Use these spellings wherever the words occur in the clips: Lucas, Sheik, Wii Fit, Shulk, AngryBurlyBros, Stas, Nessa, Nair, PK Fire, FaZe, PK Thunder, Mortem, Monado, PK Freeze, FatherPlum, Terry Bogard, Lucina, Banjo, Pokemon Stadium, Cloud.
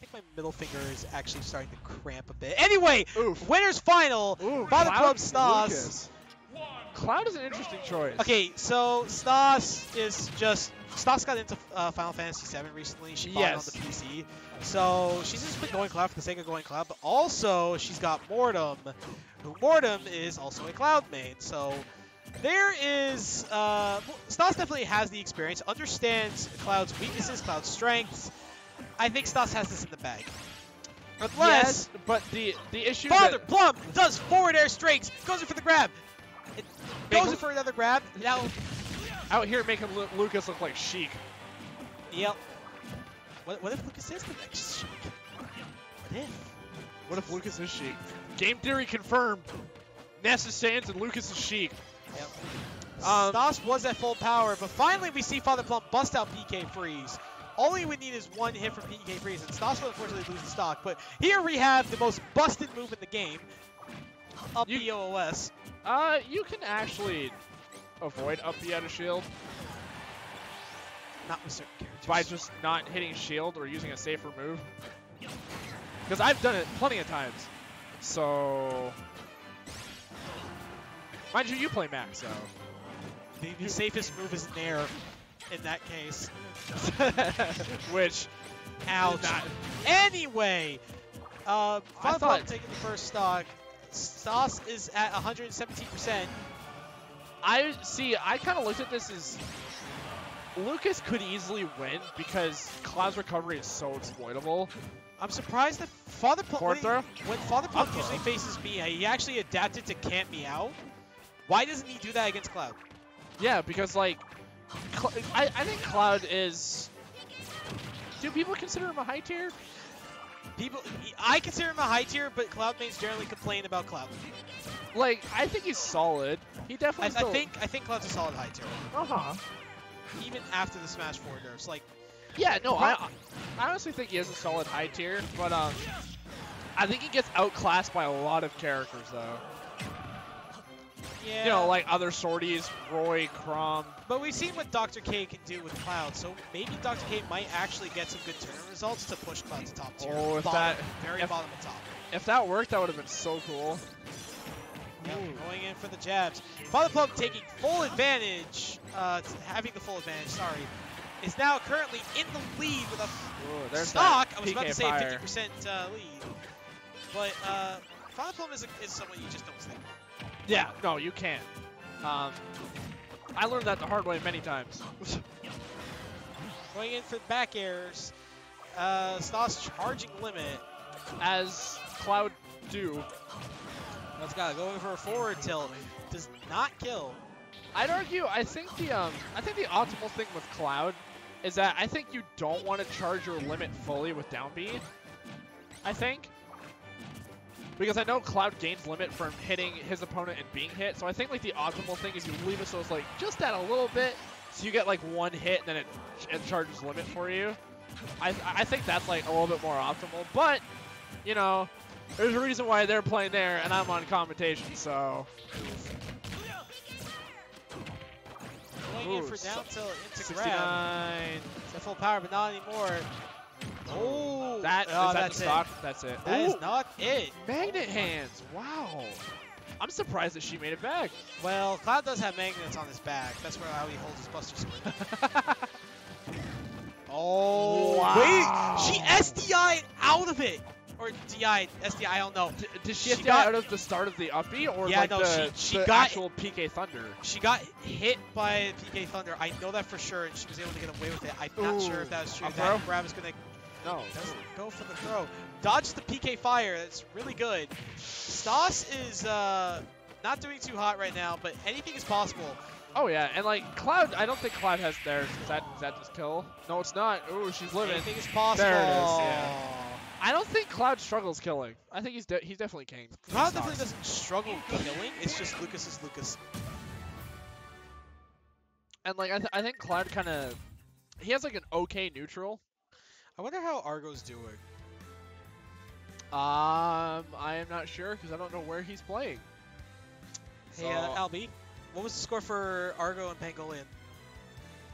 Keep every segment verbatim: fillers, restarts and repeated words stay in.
think my middle finger is actually starting to cramp a bit. Anyway, Oof. winner's final, FatherPlum Stas. Cloud is an interesting choice. Okay, so Stas is just... Stas got into uh, Final Fantasy seven recently. She bought yes. it on the P C. So she's just been going Cloud for the sake of going Cloud, but also she's got Mortem, who Mortem is also a Cloud main. So there is... Uh, Stas definitely has the experience, understands Cloud's weaknesses, Cloud's strengths. I think Stas has this in the bag. Unless... Yes, but the, the issue... FatherPlum that... does forward air strikes, goes in for the grab. It goes in for another grab. Now... Out here making Lu Lucas look like Sheik. Yep. What, what if Lucas is the next Sheik? What if? What if Lucas is Sheik? Game theory confirmed. Nessa stands and Lucas is Sheik. Yep. Um, Stas was at full power, but finally we see FatherPlum bust out P K Freeze. All he would need is one hit from P K Freeze, and Stas will unfortunately lose the stock. But here we have the most busted move in the game. Up the O O S. Uh, you can actually... avoid up the out of shield. Not with certain characters. By just not hitting shield or using a safer move. Because I've done it plenty of times. So... Mind you, you play max, so... The, the safest move is Nair in that case. Which... Ouch. Not. Anyway! Uh, FatherPlum thought... taking the first stock. Stas is at one hundred seventeen percent. I see, I kind of looked at this as Lucas could easily win because Cloud's recovery is so exploitable. I'm surprised that FatherPlum, when, when FatherPlum usually faces me, he actually adapted to camp me out. Why doesn't he do that against Cloud? Yeah, because like, Cl I, I think Cloud is, do people consider him a high tier? People, I consider him a high tier, but Cloud mains generally complain about Cloud. Like, I think he's solid. He definitely. I, still... I think I think Cloud's a solid high tier. Uh huh. Even after the Smash four nerfs, like. Yeah, no, I, I honestly think he is a solid high tier, but um, I think he gets outclassed by a lot of characters though. Yeah. You know, like other sorties, Roy, Crom. But we've seen what Doctor K can do with Cloud, so maybe Doctor K might actually get some good tournament results to push Cloud to top tier. Oh, if bottom, that very if, bottom of top. If that worked, that would have been so cool. Yep, going in for the jabs. FatherPlum taking full advantage, uh, having the full advantage, sorry, is now currently in the lead with a Ooh, stock. I was P K about to say fifty percent uh, lead, but uh, FatherPlum is, is someone you just don't think. Yeah, no, you can't. Um, I learned that the hard way many times. Going in for back airs. Uh, Stas charging limit. As Cloud do. That's gotta go in for a forward tilt. Does not kill. I'd argue. I think the um. I think the optimal thing with Cloud is that I think you don't want to charge your limit fully with down B. I think because I know Cloud gains limit from hitting his opponent and being hit. So I think like the optimal thing is you leave it so it's like just at a little bit, so you get like one hit and then it it charges limit for you. I I think that's like a little bit more optimal. But you know. There's a reason why they're playing there, and I'm on commentation, so... Going in for down tilt into grab. It's at full power, but not anymore. Oh, that, oh is that that's the stock? It. That's it. That Ooh. is not it. Magnet hands. Wow. I'm surprised that she made it back. Well, Cloud does have magnets on his back. That's where how he holds his Buster Sword. oh, wow. Wait. She S D I'd out of it. Or D I, S D I, I don't know. D did she, she S D I got, out of the start of the uppy or yeah, like no, the, she, she the got, actual P K Thunder? She got hit by P K Thunder. I know that for sure, and she was able to get away with it. I'm Ooh, not sure if that was true. That grab is going to no. go for the throw. Dodge the P K Fire. That's really good. Stas is uh, not doing too hot right now, but anything is possible. Oh, yeah, and like Cloud, I don't think Cloud has theirs. Is that, is that just kill? No, it's not. Ooh, she's living. Anything is possible. There it is, yeah. I don't think Cloud struggles killing. I think he's de he's definitely king. Cloud definitely doesn't struggle killing. It's just Lucas is Lucas. And like I, th I think Cloud kind of he has like an okay neutral. I wonder how Argo's doing. Um, I am not sure because I don't know where he's playing. Hey, so. uh, Albie, what was the score for Argo and Pangolian?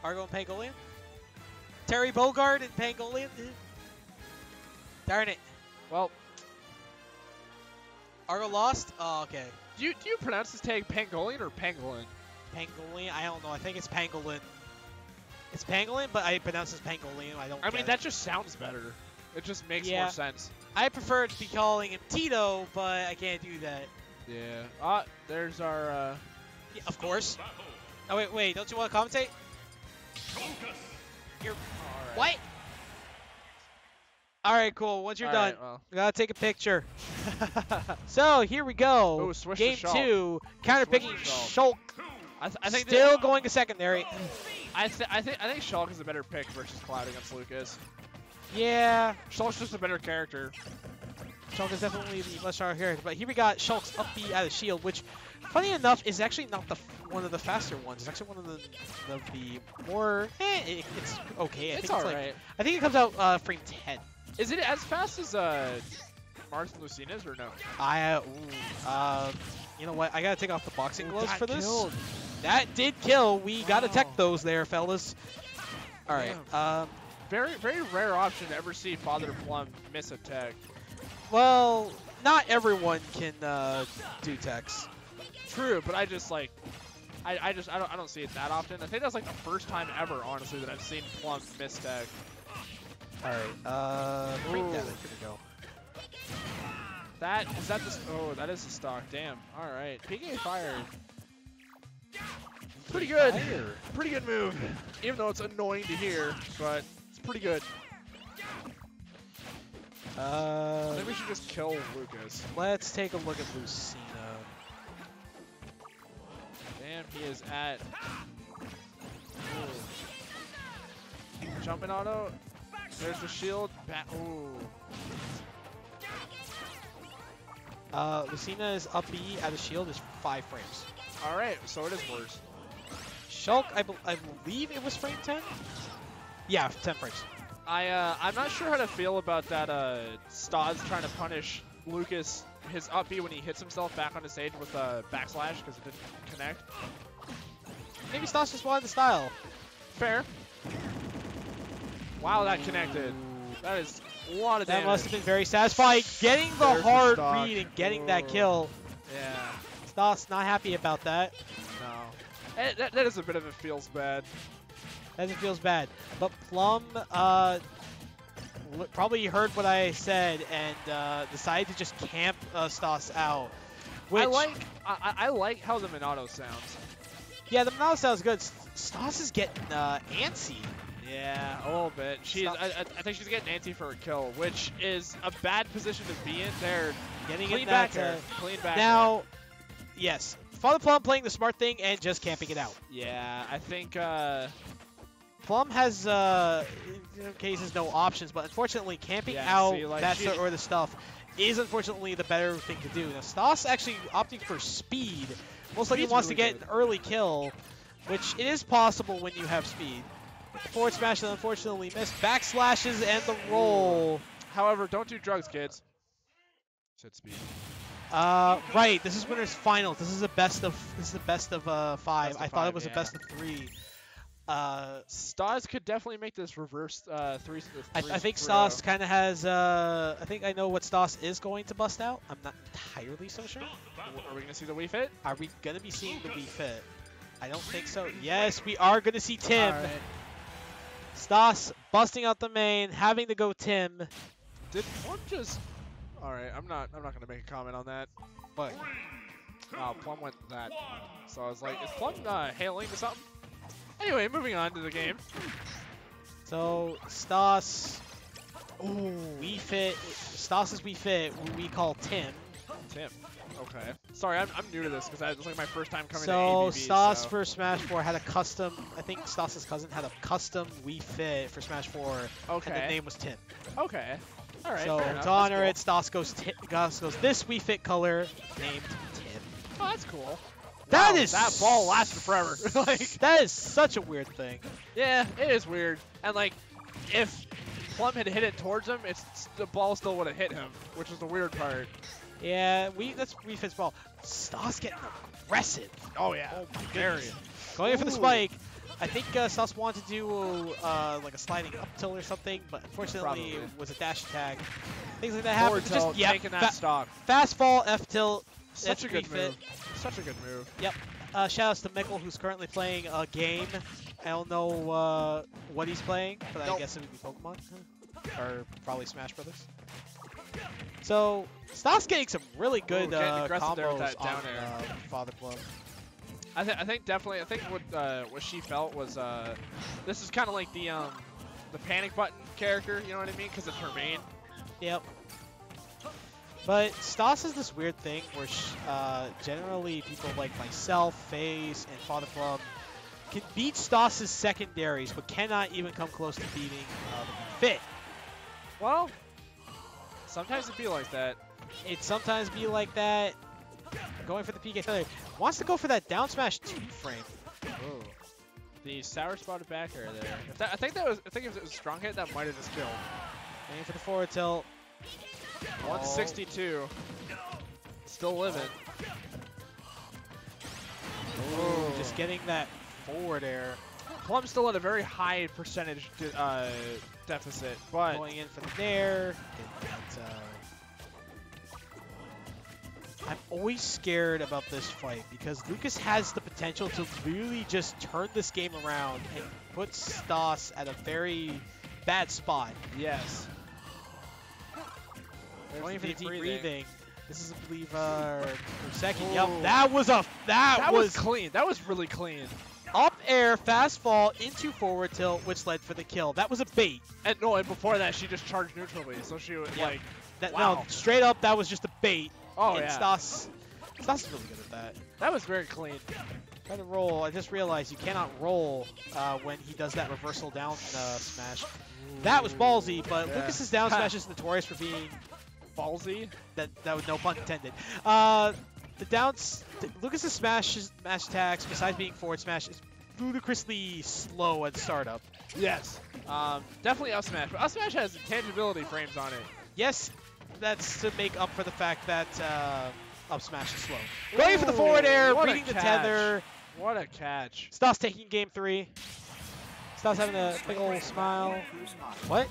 Argo and Pangolian? Terry Bogard and Pangolian? Darn it. Well. Argo lost? Oh, okay. Do you, do you pronounce this tag Pangolin or Pangolin? Pangolin? I don't know. I think it's Pangolin. It's Pangolin, but I pronounce it as Pangolin. I don't I mean, it. That just sounds better. It just makes yeah. more sense. I prefer to be calling him Tito, but I can't do that. Yeah. Ah, there's our... Uh... Yeah, of course. Oh, wait, wait. Don't you want to commentate? Focus. You're... All right. What? All right, cool. Once you're All done, right, well. you gotta take a picture. So here we go. Ooh, swish Game the two, counter picking Shulk. I, th I think still going to secondary. I th I think I think Shulk is a better pick versus Cloud against Lucas. Yeah, Shulk's just a better character. Shulk is definitely the less sharp character, but here we got Shulk's up B out of shield, which, funny enough, is actually not the one of the faster ones. It's actually one of the the, the more. Eh, it, it's okay. I it's think all it's like, right. I think it comes out uh, frame ten. Is it as fast as uh, Marth and Lucina's or no? I, uh, ooh, uh, you know what? I gotta take off the boxing gloves ooh, for this. Killed. That did kill. We wow. gotta tech those there, fellas. All right. Yeah. Um, very, very rare option to ever see FatherPlum miss a tech. Well, not everyone can uh, do techs. True, but I just like, I, I just, I don't, I don't see it that often. I think that's like the first time ever, honestly, that I've seen Plum miss tech. Alright, uh, frame damage, here we go. That, is that the, oh, that is the stock, damn. Alright, P K Fire. Pretty good, Fire. pretty good move. Even though it's annoying to hear, but it's pretty good. Uh, I think we should just kill Lucas. Let's take a look at Lucina. Damn, he is at... Ooh. Jumping auto. There's the shield. Bat Ooh. Uh, Lucina is up B at the shield is five frames. All right, so it is worse. Shulk, I, be I believe it was frame ten. Yeah, ten frames. I uh, I'm not sure how to feel about that. Uh, Stas trying to punish Lucas his up B when he hits himself back on his stage with a backslash because it didn't connect. Maybe Stas just wanted the style. Fair. Wow, that connected. That is a lot of damage. That must have been very satisfying. Getting the There's hard the read and getting Ooh. that kill. Yeah. Stas not happy about that. No. It, that, that is a bit of a feels bad. That doesn't feels bad. But Plum uh, probably heard what I said and uh, decided to just camp uh, Stas out. Which I like. I, I like how the Monado sounds. Yeah, the Monado sounds good. Stas is getting uh, antsy. Yeah, a little bit. She's, I, I think she's getting antsy for a kill, which is a bad position to be in there. Getting Clean it back there. Clean back Now, there. yes, FatherPlum playing the smart thing and just camping it out. Yeah, I think... Uh, Plum has, uh, in cases, no options, but unfortunately, camping yeah, out see, like that she... sort of stuff is unfortunately the better thing to do. Now, Stas actually opting for speed. Most likely wants really to get good. an early kill, which it is possible when you have speed. Forward smash that unfortunately missed. Backslashes and the roll. However, don't do drugs, kids. Set speed. Uh, right. This is winner's finals. This is the best of. This is the best of uh, five. Best of I thought five, it was yeah. a best of three. Uh, Stas could definitely make this reverse uh, three, three. I, I think Stas kind of has. Uh, I think I know what Stas is going to bust out. I'm not entirely so sure. Are we gonna see the Wii Fit? Are we gonna be seeing the Wii Fit? I don't think so. Yes, we are gonna see Tim. Stas busting out the main, having to go Tim. Did Plum just? All right, I'm not. I'm not gonna make a comment on that. But wow, Plum went that. So I was like, is Plum uh, hailing to something? Anyway, moving on to the game. So Stas, ooh, Wii Fit. Stas is Wii Fit. We call Tim. Tim. Okay. Sorry, I'm, I'm new to this because I was like my first time coming so, to A B B. Stas so Stas for Smash four had a custom, I think Stas's cousin had a custom Wii Fit for Smash four. Okay. And the name was Tim. Okay. All right. So to honor cool. it, Stas goes, Stas goes this Wii Fit color named Tim. Oh, that's cool. That wow, is that ball lasted forever. Like that is such a weird thing. Yeah, it is weird. And like, if Plum had hit it towards him, it's the ball still would have hit him, which is the weird part. Yeah, we that's Wii Fit's ball. Stas getting aggressive. Oh yeah. Oh my goodness. Going in for the spike. I think uh, Stas wanted to do uh, like a sliding up tilt or something, but unfortunately Probably. it was a dash attack. Things like that happen. Just yep, taking that stock. Fast fall, F tilt. Such a good move. Such a good move. Yep. Uh, Shoutouts to Mikkel, who's currently playing a game. I don't know uh, what he's playing, but nope. I guess it would be Pokemon or probably Smash Brothers. So Stas getting some really good Ooh, uh, combos there with that down on uh, FatherPlum. I, th I think definitely. I think what uh, what she felt was uh, this is kind of like the um, the panic button character. You know what I mean? Because it's her main. Yep. But Stas is this weird thing where sh uh, generally people like myself, FaZe, and FatherPlum can beat Stas' secondaries, but cannot even come close to beating uh, Fit. Well, sometimes it be like that. It sometimes be like that. Going for the P K Thunder. Wants to go for that down smash two frame. Ooh. The sour spotted back air there. If that, I think that was. I think if it was a strong hit, that might have just killed. Aiming for the forward tilt. Oh. one sixty-two. Still living. Ooh. Just getting that forward air. Plum's still at a very high percentage de uh, deficit, but going in from there. It, it, uh, I'm always scared about this fight because Lucas has the potential to really just turn this game around and put Stas at a very bad spot. Yes. Going for the deep breathing. breathing. This is, I believe, uh, her second. Ooh. Yep, that was a that, that was, was clean. That was really clean. Up air, fast fall into forward tilt, which led for the kill. That was a bait. And no, and before that, she just charged neutrally, so she was yeah. like, that, wow. No, straight up, that was just a bait. Oh, and yeah. Stas, Stas is really good at that. That was very clean. Try to roll. I just realized you cannot roll uh, when he does that reversal down uh, smash. Ooh. That was ballsy, but yeah. Lucas's down smash is notorious for being ballsy. That that was no pun intended. Uh, the downs, the, Lucas's smash smash attacks, besides being forward smash, is ludicrously slow at startup. Yes. Um, definitely up smash, but up smash has intangibility frames on it. Yes. That's to make up for the fact that uh, up smash is slow. Ooh, going for the forward air, reading the tether. What a catch. Stas taking game three. Stas having a big old smile. What?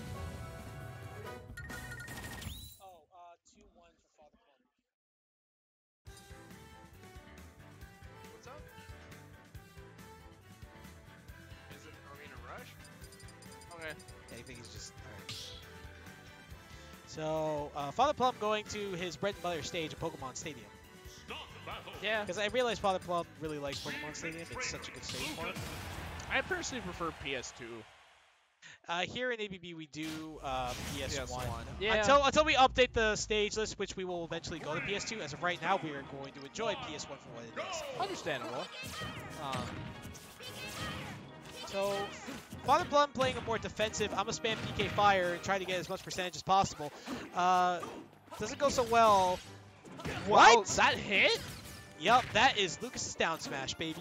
Oh, uh, two one for FatherPlum. What's up? Is it, are we in a rush? Okay. Yeah, I think he's just... So, uh, FatherPlum going to his bread and butter stage at Pokemon Stadium. Yeah. Because I realized FatherPlum really likes Pokemon Stadium. It's such a good stage for him. I personally prefer P S two. Uh, here in A B B we do uh, P S one. P S one. Yeah. Until, until we update the stage list, which we will eventually go to P S two. As of right now, we are going to enjoy P S one for what it is. Understandable. Um, so... FatherPlum playing a more defensive, I'm going to spam P K Fire and try to get as much percentage as possible. Uh, doesn't go so well. What? Wow, that hit? Yep, that is Lucas's down smash, baby.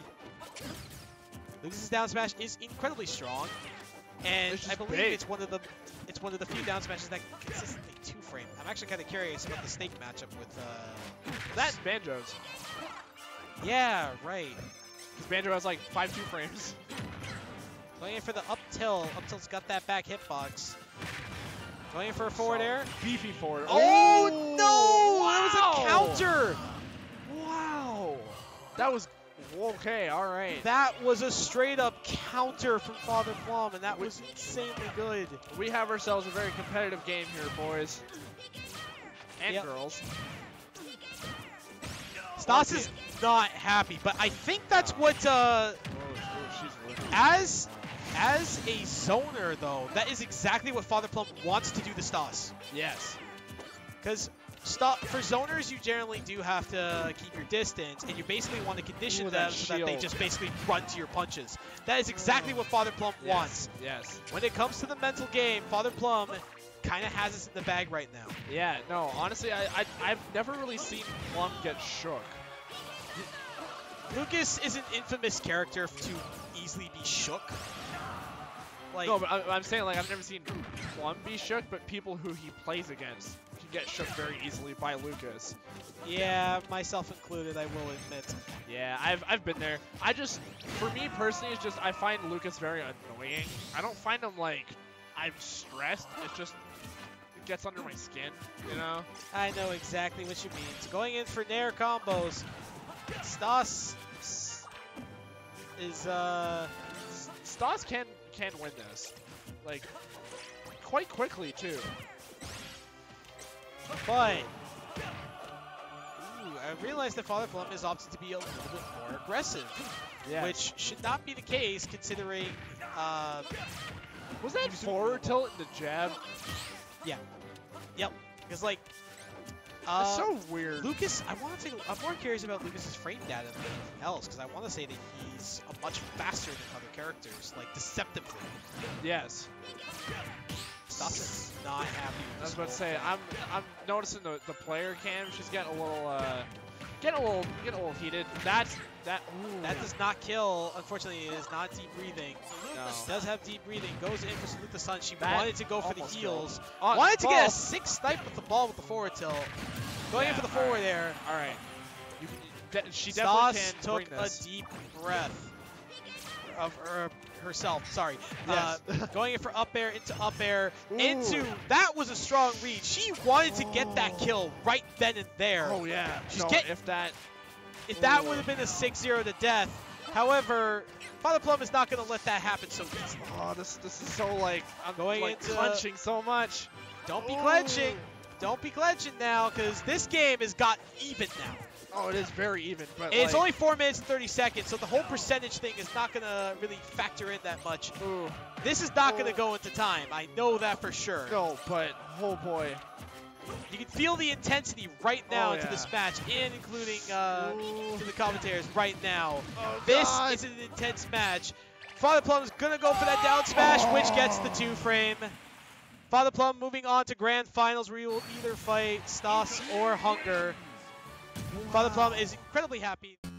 Lucas's down smash is incredibly strong. And I believe big. it's one of the it's one of the few down smashes that can consistently two-frame. I'm actually kind of curious about the snake matchup with... Uh, That's Banjo's. Yeah, right. Because Banjo has like five two-frames. Going in for the up tilt. Up tilt's got that back hitbox. Going in for a forward air. Beefy forward. Oh, oh no! Wow. That was a counter! Wow. That was okay, alright. That was a straight up counter from FatherPlum, and that we, was insanely good. We have ourselves a very competitive game here, boys. And yep. girls. Stas is not happy, but I think that's what uh as As a zoner, though, that is exactly what FatherPlum wants to do to Stas. Yes. Because for zoners, you generally do have to keep your distance, and you basically want to condition Ooh, them that so that they just basically run to your punches. That is exactly what FatherPlum yes. wants. Yes. When it comes to the mental game, FatherPlum kind of has us in the bag right now. Yeah, no, honestly, I, I, I've never really seen Plum get shook. Lucas is an infamous character to easily be shook. Like, no, but I'm saying, like, I've never seen FatherPlum be shook, but people who he plays against can get shook very easily by Lucas. Yeah, myself included, I will admit. Yeah, I've, I've been there. I just, for me personally, it's just I find Lucas very annoying. I don't find him like I'm stressed. It's just it gets under my skin, you know? I know exactly what you mean. It's going in for Nair combos. Stas is, uh... Stas can, can win this. Like, quite quickly, too. But, ooh, I realized that FatherPlum is opted to be a little bit more aggressive. Yeah. Which should not be the case, considering, uh... was that forward tilt in the jab? Yeah. Yep. Because, like, Uh, that's so weird. Lucas, I want to take, I'm more curious about Lucas's frame data than anything else, because I want to say that he's a much faster than other characters, like deceptively. Yes. Stas is not happy with this. I was about to say, I'm I'm noticing the the player cam. She's getting a little uh, getting a little getting a little heated. That's that. Ooh. That does not kill. Unfortunately, it is not deep breathing. No. She does have deep breathing. Goes in for Salute the Sun. She that wanted to go for the heels. On, wanted to ball. Get a six snipe with the ball with the forward tilt. Going yeah, in for the forward right. Air. All right. You can, de she Stas definitely can took this. a deep breath of her, herself. Sorry. Yes. Uh, going in for up air, into up air, Ooh. into. That was a strong read. She wanted to get that kill right then and there. Oh, yeah. She's no, getting, if that. If that would have been a six zero to death. However, FatherPlum is not going to let that happen so easily. Oh, this, this is so, like, I'm going like into clenching so much. Don't be Ooh. clenching. Don't be clenching now, because this game has got even now. Oh, it is very even. But it's like, only four minutes and thirty seconds, so the whole percentage thing is not going to really factor in that much. Ooh. This is not oh. going to go into time. I know that for sure. No, but, oh, boy. You can feel the intensity right now oh, into yeah. this match, and including uh, to the commentators right now. Oh, this God. is an intense match. FatherPlum is going to go for that down smash, oh. which gets the two frame. FatherPlum moving on to Grand Finals, where you will either fight Stas or Hunger. Wow. FatherPlum is incredibly happy.